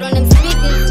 loud on them speakers.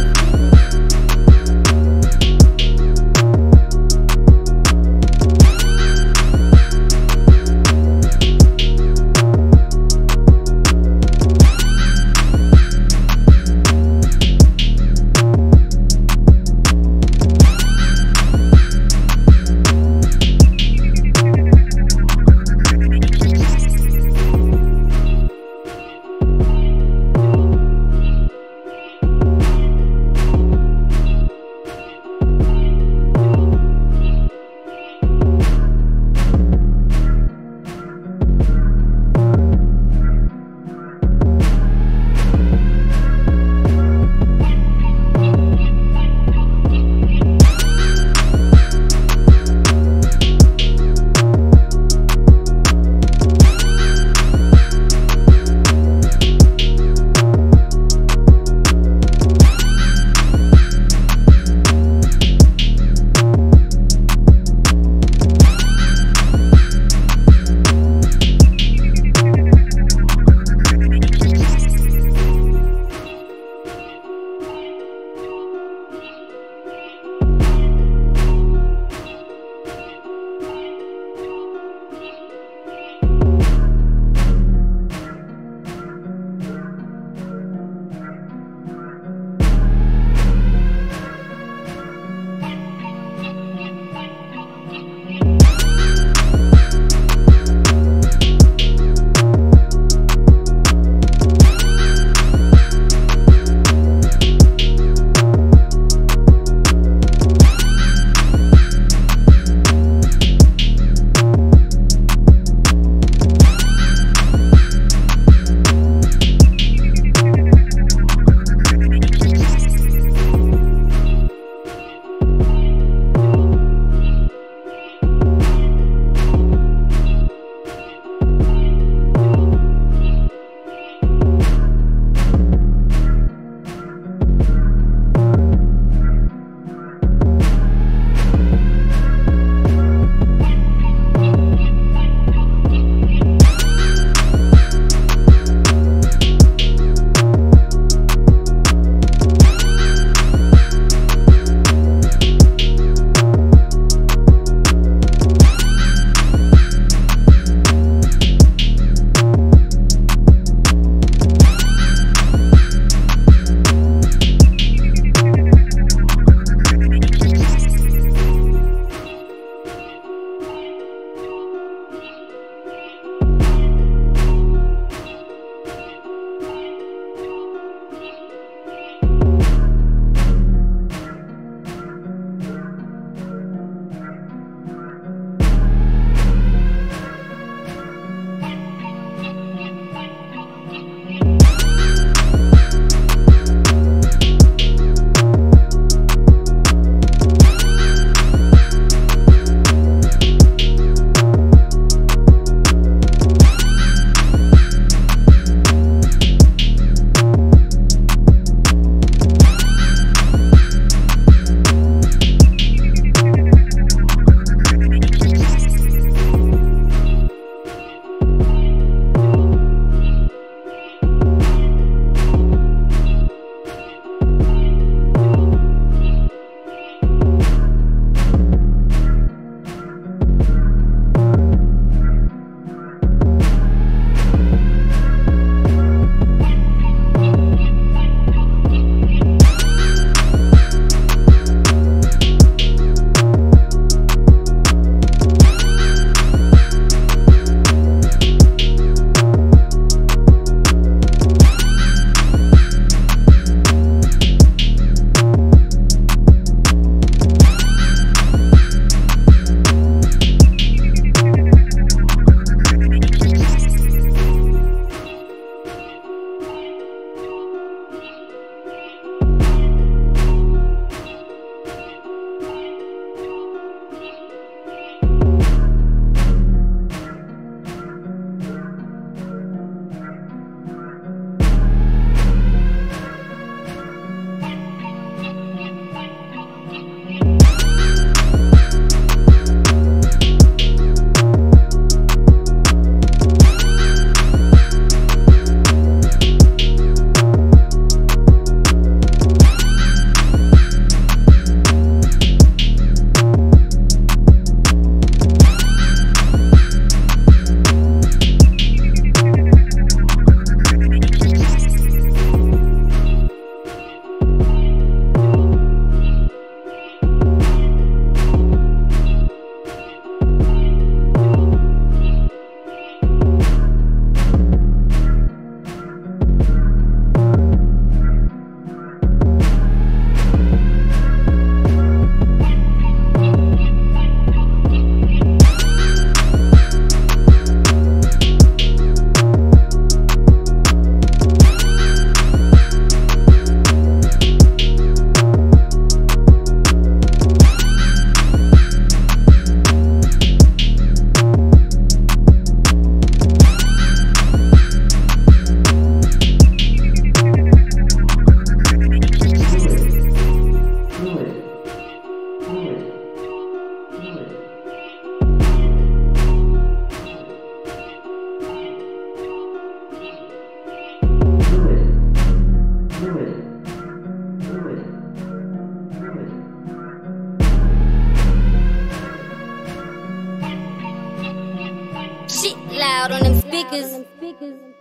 loud on them speakers.